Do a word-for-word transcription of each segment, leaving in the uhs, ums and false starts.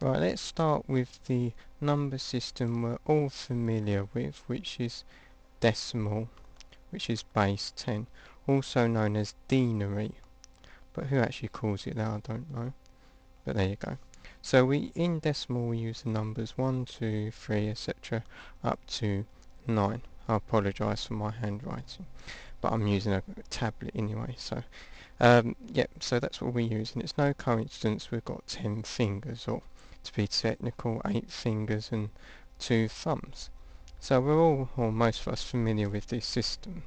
Right, let's start with the number system we're all familiar with, which is decimal, which is base ten, also known as deanery, but who actually calls it that I don't know, but there you go. So we in decimal we use the numbers one, two, three, etc, up to nine. I apologise for my handwriting, but I'm using a tablet anyway, so um, yep, so that's what we use, and it's no coincidence we've got ten fingers, or to be technical, eight fingers and two thumbs. So we're all, or most of us, familiar with this system.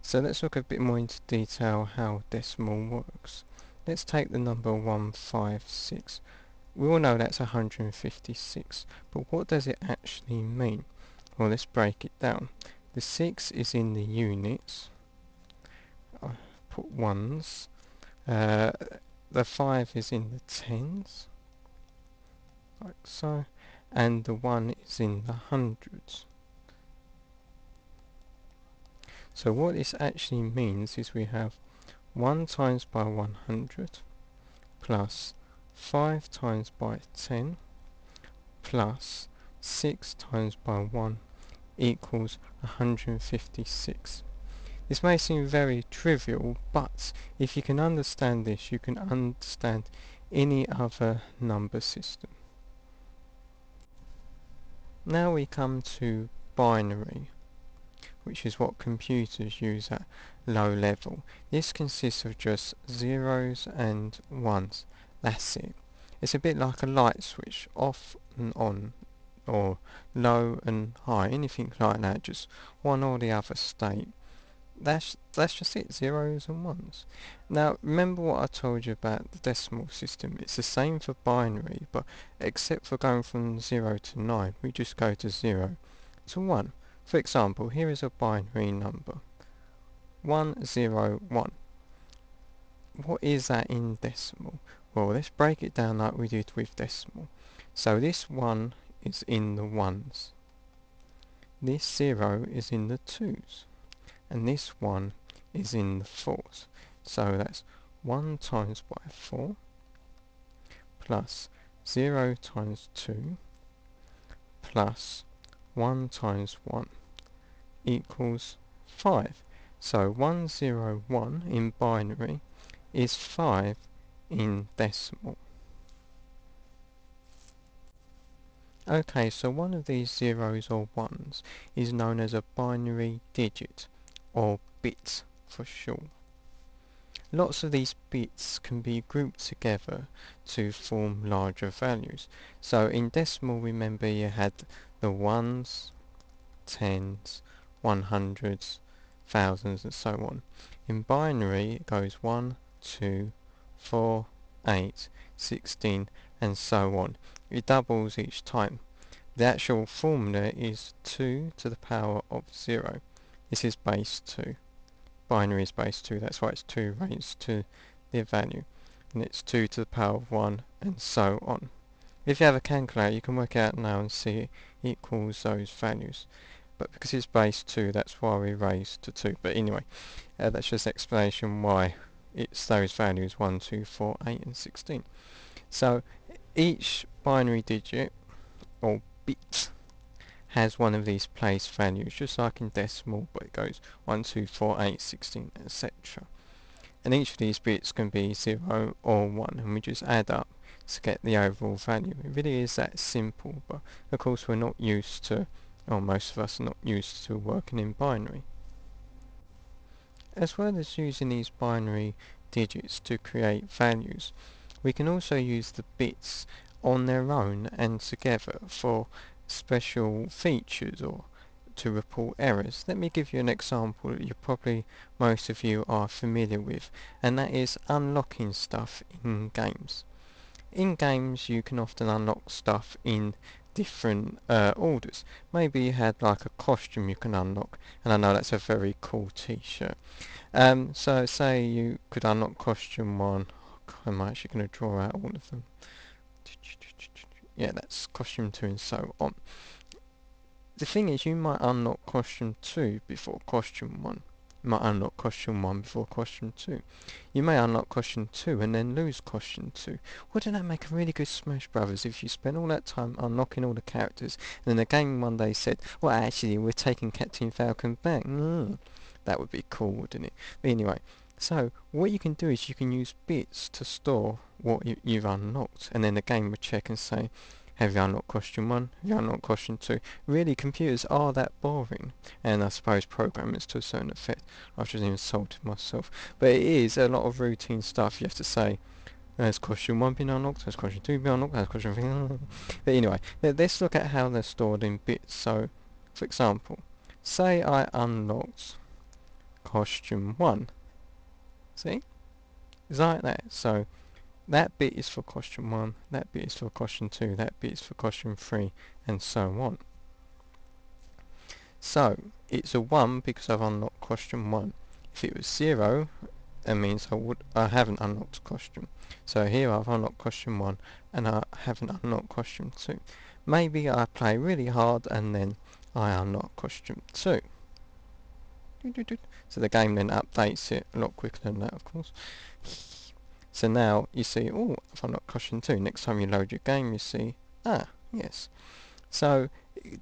So let's look a bit more into detail how decimal works. Let's take the number one five six. We all know that's one hundred fifty-six, but what does it actually mean? Well, let's break it down. The six is in the units. I'll put ones. Uh, the five is in the tens, like so, and the one is in the hundreds. So what this actually means is we have one times by one hundred plus five times by ten plus six times by one equals one hundred fifty-six. This may seem very trivial, but if you can understand this, you can understand any other number system. Now we come to binary, which is what computers use at low level. This consists of just zeros and ones. That's it. It's a bit like a light switch, off and on, or low and high, anything like that, just one or the other state. That's, that's just it, zeros and ones. Now remember what I told you about the decimal system. It's the same for binary, but except for going from zero to nine, we just go to zero to one. For example, here is a binary number, one zero one. What is that in decimal? Well, let's break it down like we did with decimal. So this one is in the ones, this zero is in the twos, and this one is in the fours. So that's one times by four plus zero times two plus one times one equals five. So one zero one in binary is five in decimal. Okay, so one of these zeros or ones is known as a binary digit, or bit for short. Lots of these bits can be grouped together to form larger values. So in decimal, remember, you had the ones, tens, one hundreds, thousands, and so on. In binary, it goes one, two, four, eight, sixteen, and so on. It doubles each time. The actual formula is two to the power of zero. This is base two. Binary is base two, that's why it's two raised to the value. And it's two to the power of one, and so on. If you have a calculator, you can work out now and see it equals those values. But because it's base two, that's why we raised to two. But anyway, uh, that's just explanation why it's those values, one, two, four, eight, and sixteen. So each binary digit, or bit, has one of these place values, just like in decimal, but it goes one, two, four, eight, sixteen, et cetera. And each of these bits can be zero or one, and we just add up to get the overall value. It really is that simple, but of course we're not used to, or most of us are not used to working in binary. As well as using these binary digits to create values, we can also use the bits on their own and together for special features or to report errors. Let me give you an example that you probably, most of you, are familiar with, and that is unlocking stuff in games. In games you can often unlock stuff in different uh, orders. Maybe you had like a costume you can unlock, and I know that's a very cool t-shirt. Um, so say you could unlock costume one. Oh, I'm actually going to draw out all of them. Yeah, that's costume two and so on. The thing is, you might unlock costume two before costume one. might unlock question one before question two. You may unlock question two and then lose question two. Wouldn't that make a really good Smash Brothers if you spent all that time unlocking all the characters and then the game one day said, well actually we're taking Captain Falcon back. Mm. That would be cool, wouldn't it? But anyway, so what you can do is you can use bits to store what you, you've unlocked, and then the game would check and say, have you unlocked question one? Have you unlocked question two? Really, computers are that boring, and I suppose programmers to a certain effect. I've just insulted myself, but it is a lot of routine stuff. You have to say, has question one been unlocked? Has question two been unlocked? Has question three? But anyway, let's look at how they're stored in bits. So, for example, say I unlocked question one. See, it's like that. So that bit is for question one, that bit is for question two, that bit is for question three, and so on. So it's a one because I've unlocked question one. If it was zero, that means I would I haven't unlocked question. So here I've unlocked question one and I haven't unlocked question two. Maybe I play really hard and then I unlock question two. So the game then updates it a lot quicker than that, of course. So now you see, oh, I've unlocked question two. Next time you load your game, you see, ah, yes. So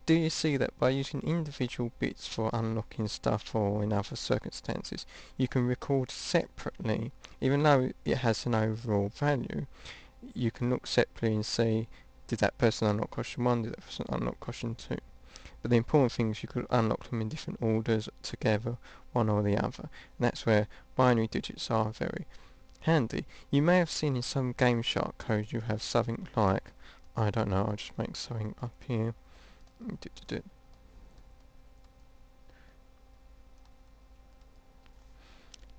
do you see that by using individual bits for unlocking stuff or in other circumstances, you can record separately, even though it has an overall value. You can look separately and see, did that person unlock question one? Did that person unlock question two? But the important thing is you could unlock them in different orders together, one or the other. And that's where binary digits are very handy. You may have seen in some GameShark code you have something like, I don't know, I'll just make something up here. Do, do, do.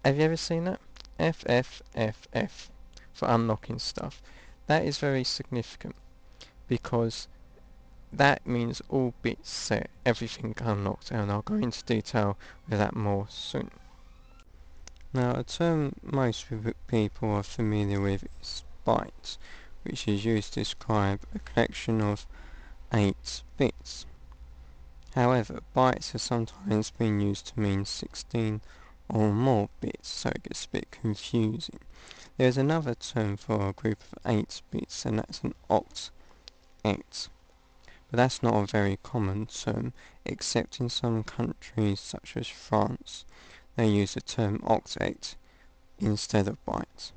Have you ever seen that? F F F F for unlocking stuff. That is very significant because that means all bits set, everything unlocked, and I'll go into detail with that more soon. Now, a term most people are familiar with is bytes, which is used to describe a collection of eight bits. However, bytes have sometimes been used to mean sixteen or more bits, so it gets a bit confusing. There's another term for a group of eight bits, and that's an octet. But that's not a very common term, except in some countries such as France. They use the term octet instead of byte.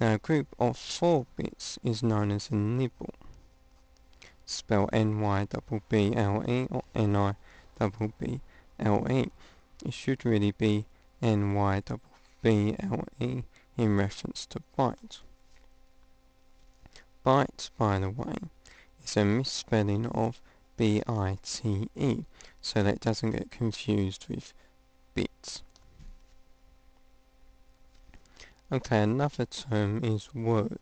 Now a group of four bits is known as a nibble. Spell N Y B B L E or N I B B L E. It should really be N Y B B L E in reference to byte. Byte, by the way, is a misspelling of B I T E, so that it doesn't get confused with bits. Okay, another term is word.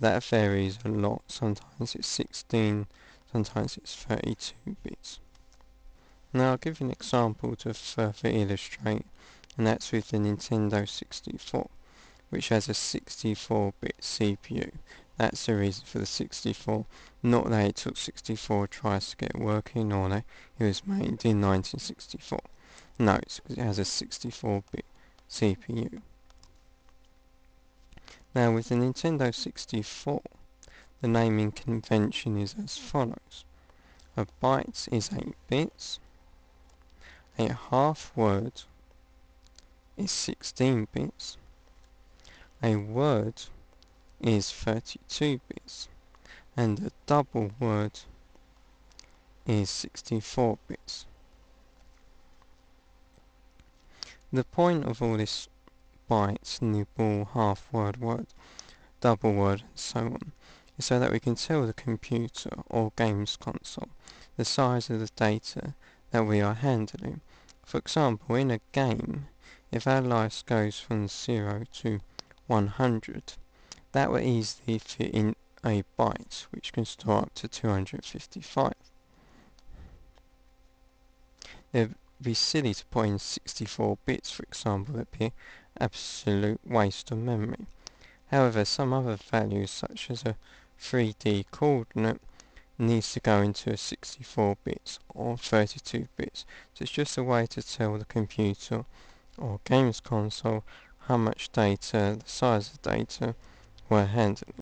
That varies a lot. Sometimes it's sixteen, sometimes it's thirty-two bits. Now I'll give you an example to further illustrate, and that's with the Nintendo sixty-four, which has a sixty-four bit C P U. That's the reason for the sixty-four, not that it took sixty-four tries to get working, or that it was made in nineteen sixty-four. No, it's because it has a sixty-four bit C P U. Now with the Nintendo sixty-four, the naming convention is as follows. A byte is eight bits, a half word is sixteen bits, a word is thirty-two bits, and a double word is sixty-four bits. The point of all this bytes, nibble, half word, word, double word, and so on, is so that we can tell the computer or games console the size of the data that we are handling. For example, in a game, if our life goes from zero to one hundred, that will easily fit in a byte, which can store up to two hundred fifty-five. It would be silly to put in sixty-four bits, for example, up here. Absolute waste of memory. However, some other values such as a three D coordinate needs to go into a sixty-four bits or thirty-two bits. So it's just a way to tell the computer or games console how much data, the size of data, were handling.